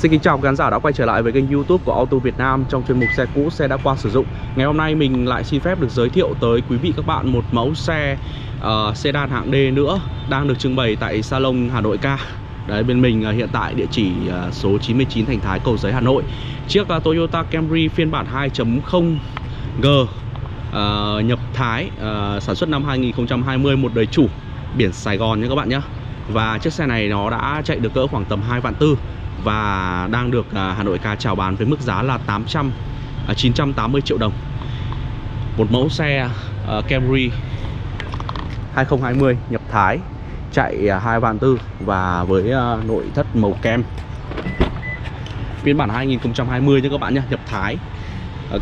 Xin kính chào khán giả đã quay trở lại với kênh YouTube của Auto Việt Nam. Trong chuyên mục xe cũ, xe đã qua sử dụng, ngày hôm nay mình lại xin phép được giới thiệu tới quý vị các bạn một mẫu xe sedan hạng D nữa, đang được trưng bày tại salon Hà Nội Car. Đấy, bên mình hiện tại địa chỉ số 99 Thành Thái, Cầu Giấy, Hà Nội. Chiếc Toyota Camry phiên bản 2.0G nhập Thái, sản xuất năm 2020, một đời chủ, biển Sài Gòn nha các bạn nhé. Và chiếc xe này nó đã chạy được cỡ khoảng tầm 2,4 vạn và đang được Hà Nội Car chào bán với mức giá là 980 triệu đồng. Một mẫu xe Camry 2020 nhập Thái, chạy 2,4 vạn và với nội thất màu kem, phiên bản 2020 nha các bạn nhé, nhập Thái.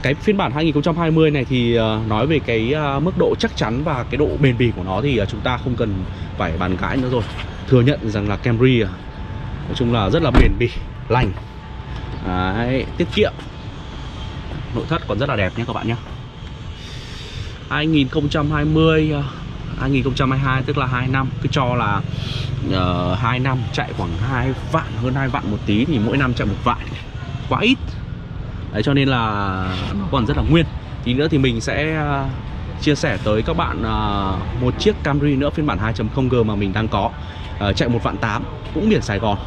Cái phiên bản 2020 này thì nói về cái mức độ chắc chắn và cái độ bền bỉ của nó thì chúng ta không cần phải bàn cãi nữa rồi. Thừa nhận rằng là Camry nói chung là rất là bền bỉ, lành, tiết kiệm, nội thất còn rất là đẹp nhé các bạn nhé. 2020 2022 tức là 2 năm, cứ cho là 2 năm chạy khoảng 2 vạn, hơn 2 vạn một tí, thì mỗi năm chạy 1 vạn quá ít. Đấy, cho nên là nó còn rất là nguyên. Tí nữa thì mình sẽ chia sẻ tới các bạn một chiếc Camry nữa phiên bản 2.0G mà mình đang có, chạy 1,8 vạn, cũng biển Sài Gòn.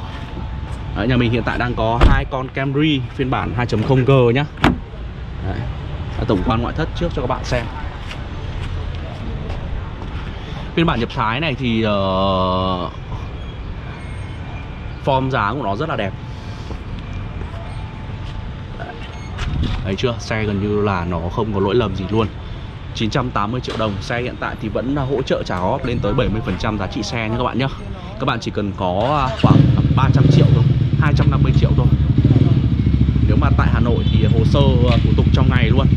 Đấy, nhà mình hiện tại đang có 2 con Camry phiên bản 2.0G nhá. Đấy, tổng quan ngoại thất trước cho các bạn xem. Phiên bản nhập Thái này thì form dáng của nó rất là đẹp. Đấy chưa, xe gần như là nó không có lỗi lầm gì luôn. 980 triệu đồng, xe hiện tại thì vẫn hỗ trợ trả góp lên tới 70% giá trị xe nha các bạn nhé. Các bạn chỉ cần có khoảng 300 triệu thôi, 250 triệu thôi. Nếu mà tại Hà Nội thì hồ sơ thủ tục trong ngày luôn.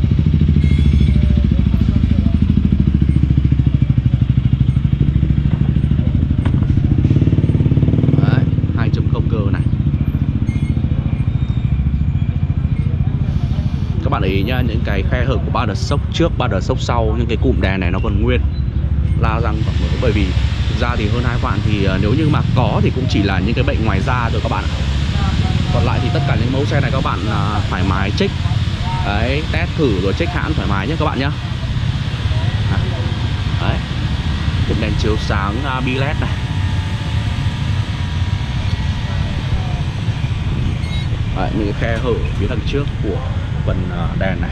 Các bạn ý nhá, những cái khe hở của ba đợt sốc trước, ba đợt sốc sau, những cái cụm đèn này nó còn nguyên la răng còn mới. Bởi vì thực ra thì hơn 2 vạn thì nếu như mà có thì cũng chỉ là những cái bệnh ngoài da rồi các bạn ạ. Còn lại thì tất cả những mẫu xe này các bạn thoải mái check, đấy, test thử rồi check hãng thoải mái nhé các bạn nhé. Đấy, cụm đèn chiếu sáng bi led này. Đấy, những cái khe hở phía đằng trước của phần đèn này,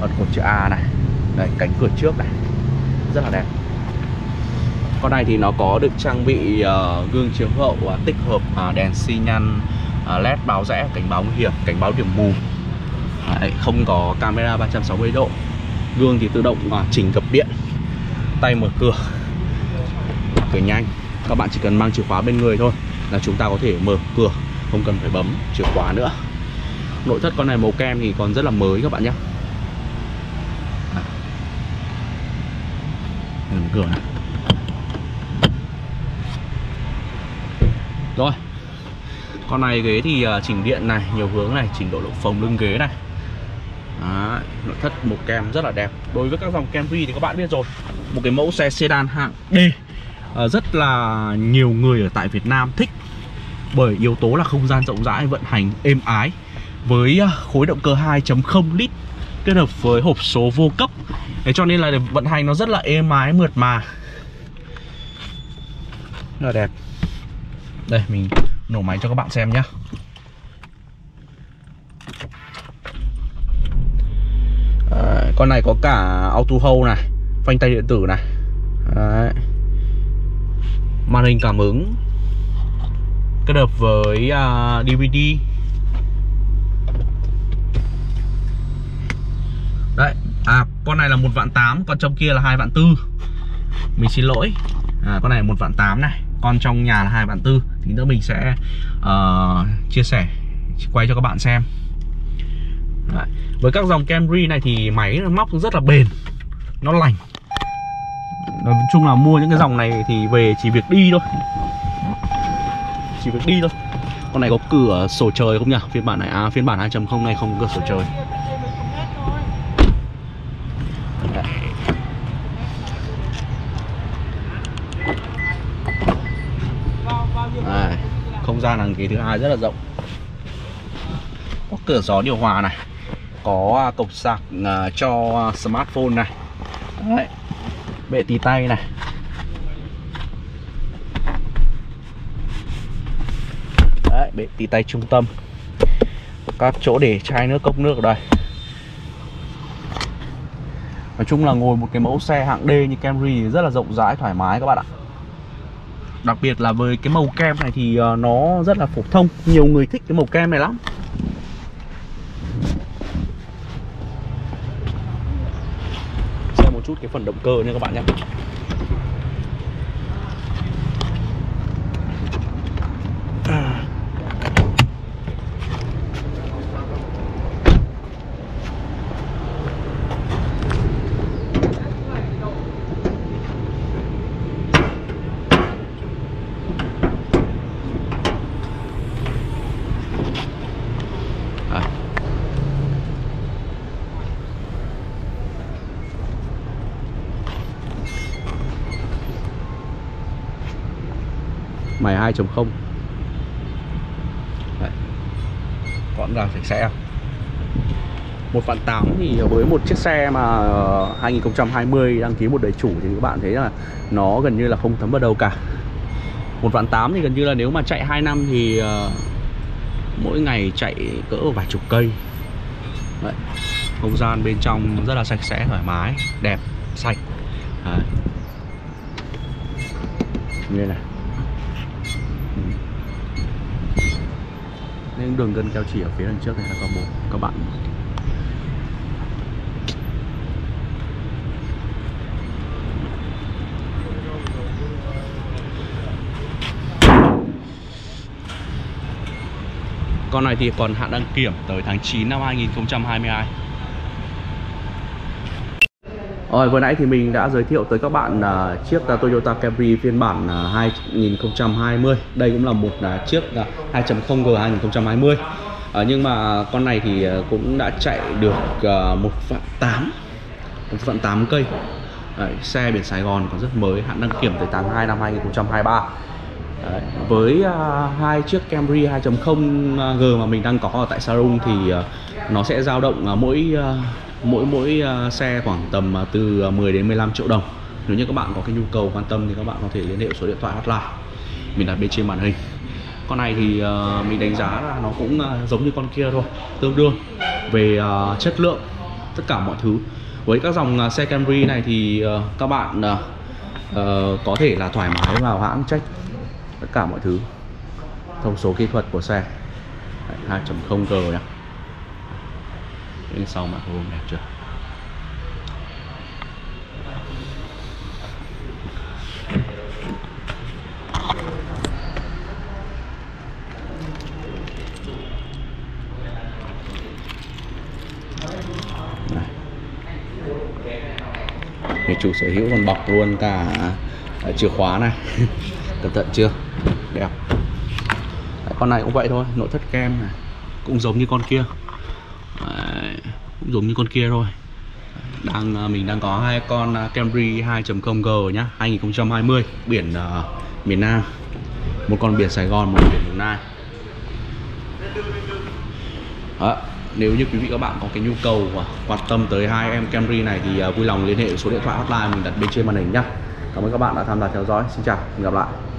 phần cột chữ A này, đấy, cánh cửa trước này, rất là đẹp. Con này thì nó có được trang bị gương chiếu hậu tích hợp đèn xi nhan LED báo rẽ, cảnh báo nguy hiểm, cảnh báo điểm mù. Đấy, không có camera 360 độ, gương thì tự động chỉnh cập điện, tay mở cửa, cửa nhanh. Các bạn chỉ cần mang chìa khóa bên người thôi là chúng ta có thể mở cửa, không cần phải bấm chìa khóa nữa. Nội thất con này màu kem thì còn rất là mới các bạn nhé. Đừng cửa này. Rồi, con này ghế thì chỉnh điện này, nhiều hướng này, chỉnh độ phồng lưng ghế này. Đấy, nội thất màu kem rất là đẹp. Đối với các dòng Camry thì các bạn biết rồi, một cái mẫu xe sedan hạng D rất là nhiều người ở tại Việt Nam thích, bởi yếu tố là không gian rộng rãi, vận hành êm ái với khối động cơ 2.0 lít kết hợp với hộp số vô cấp. Thế cho nên là vận hành nó rất là êm ái, mượt mà, rất là đẹp. Đây, mình nổ máy cho các bạn xem nhé. Đấy, con này có cả auto hold này, phanh tay điện tử này. Đấy, màn hình cảm ứng kết hợp với DVD. Đấy, con này là 1,8 vạn, còn trong kia là 2,4 vạn. Mình xin lỗi, con này 1,8 vạn này, còn trong nhà là 2,4 vạn. Tí nữa mình sẽ chia sẻ, quay cho các bạn xem. Đấy, với các dòng Camry này thì máy móc rất là bền, nó lành. Nói chung là mua những cái dòng này thì về chỉ việc đi thôi, chỉ việc đi thôi. Con này có cửa sổ trời không nhỉ? Phiên bản này, phiên bản 2.0 này không có cửa sổ trời. Không gian hàng ghế thứ hai rất là rộng. có cửa gió điều hòa này, có cục sạc cho smartphone này. Đấy, bệ tì tay này. Đấy, bệ tì tay trung tâm. Các chỗ để chai nước, cốc nước ở đây. Nói chung là ngồi một cái mẫu xe hạng D như Camry rất là rộng rãi, thoải mái các bạn ạ. Đặc biệt là với cái màu kem này thì nó rất là phổ thông, nhiều người thích cái màu kem này lắm. Xem một chút cái phần động cơ nha các bạn nhé. Mày 2.0 còn là sạch sẽ. Một vạn 8 thì với một chiếc xe mà 2020 đăng ký một đời chủ thì các bạn thấy là nó gần như là không thấm vào đâu cả. Một vạn 8 thì gần như là nếu mà chạy 2 năm thì mỗi ngày chạy cỡ vài chục cây. Đấy. Không gian bên trong rất là sạch sẽ, thoải mái, đẹp, sạch. Đấy. Như này nên đường gân keo chỉ ở phía đằng trước này là còn một các bạn. Con này thì còn hạn đăng kiểm tới tháng 9 năm 2022. Rồi, vừa nãy thì mình đã giới thiệu tới các bạn chiếc Toyota Camry phiên bản 2020. Đây cũng là một chiếc 2.0G 2020. Nhưng mà con này thì cũng đã chạy được 1 vạn 8 cây. Đấy, xe biển Sài Gòn còn rất mới, hạn đăng kiểm tới tháng 2 năm 2023. Đấy, với hai chiếc Camry 2.0G mà mình đang có ở tại showroom thì nó sẽ dao động mỗi xe khoảng tầm từ 10 đến 15 triệu đồng. Nếu như các bạn có cái nhu cầu quan tâm thì các bạn có thể liên hệ số điện thoại hotline mình đặt bên trên màn hình. Con này thì mình đánh giá là nó cũng giống như con kia thôi, tương đương về chất lượng tất cả mọi thứ. Với các dòng xe Camry này thì các bạn có thể là thoải mái vào hãng check tất cả mọi thứ, thông số kỹ thuật của xe. 2.0G nhé. Bên sau mặt hôm đẹp chưa. Người chủ sở hữu còn bọc luôn cả chìa khóa này. Cẩn thận chưa, đẹp. Đấy, con này cũng vậy thôi, nội thất kem này cũng giống như con kia. Đấy, cũng giống như con kia thôi. Mình đang có hai con Camry 2.0G nhá, 2020 biển miền Nam, một con biển Sài Gòn, một con biển Đồng Nai. Đó, nếu như quý vị các bạn có cái nhu cầu và quan tâm tới hai em Camry này thì vui lòng liên hệ số điện thoại hotline mình đặt bên trên màn hình nhá. Cảm ơn các bạn đã tham gia theo dõi. Xin chào, hẹn gặp lại.